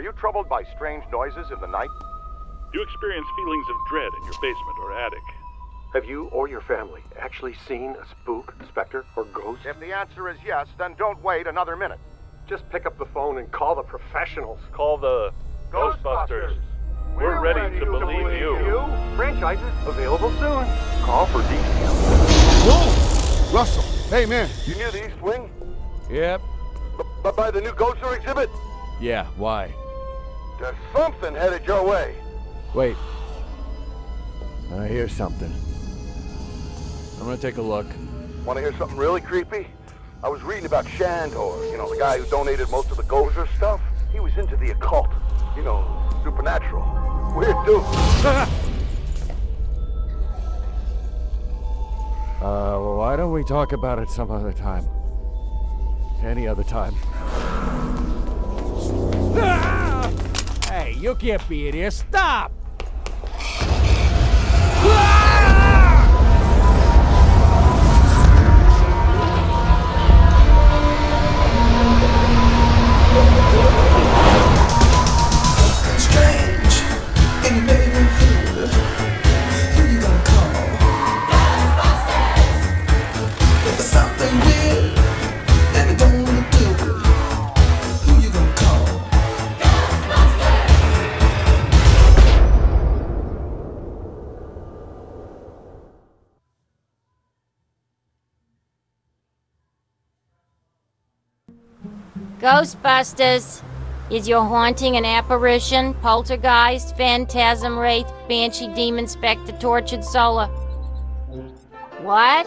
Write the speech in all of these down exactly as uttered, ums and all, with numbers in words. Are you troubled by strange noises in the night? You experience feelings of dread in your basement or attic. Have you or your family actually seen a spook, specter, or ghost? If the answer is yes, then don't wait another minute. Just pick up the phone and call the professionals. Call the Ghostbusters. Ghostbusters. We're, We're ready, ready to, to believe, believe you. you. Franchises available soon. Call for details. Whoa! Russell, hey man. You near the East Wing? Yep. But by the new Gozer exhibit? Yeah, why? There's something headed your way. Wait. I hear something. I'm gonna take a look. Wanna hear something really creepy? I was reading about Shandor, you know, the guy who donated most of the Gozer stuff. He was into the occult, you know, supernatural. Weird dude. uh, why don't we talk about it some other time? Any other time. Hey, you can't be in here. Stop! Ghostbusters, is your haunting an apparition, poltergeist, phantasm, wraith, banshee, demon, spectre, tortured soul? What?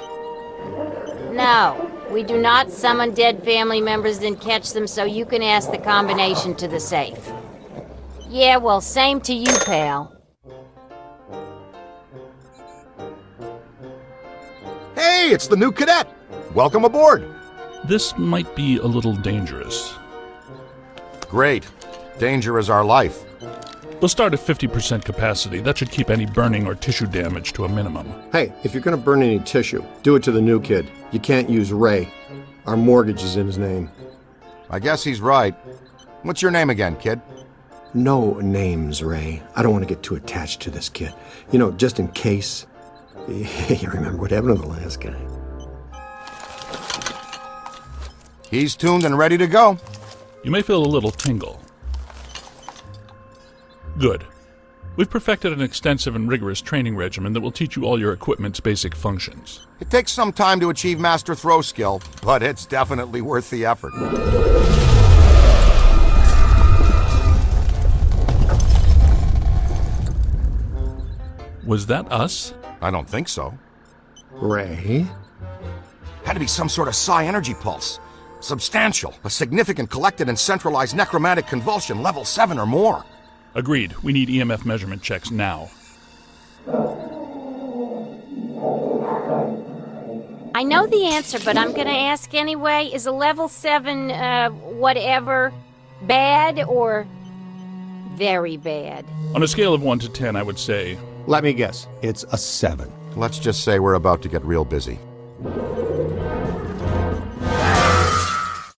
No, we do not summon dead family members and catch them, so you can ask the combination to the safe. Yeah, well, same to you, pal. Hey, it's the new cadet. Welcome aboard. This might be a little dangerous. Great. Danger is our life. We'll start at fifty percent capacity. That should keep any burning or tissue damage to a minimum. Hey, if you're going to burn any tissue, do it to the new kid. You can't use Ray. Our mortgage is in his name. I guess he's right. What's your name again, kid? No names, Ray. I don't want to get too attached to this kid. You know, just in case. You remember what happened to the last guy. He's tuned and ready to go. You may feel a little tingle. Good. We've perfected an extensive and rigorous training regimen that will teach you all your equipment's basic functions. It takes some time to achieve master throw skill, but it's definitely worth the effort. Was that us? I don't think so. Ray? Had to be some sort of psi energy pulse. Substantial, a significant collected and centralized necromantic convulsion, level seven or more. Agreed. We need E M F measurement checks now. I know the answer, but I'm going to ask anyway. Is a level seven, uh, whatever, bad or very bad? On a scale of one to ten, I would say... Let me guess. It's a seven. Let's just say we're about to get real busy.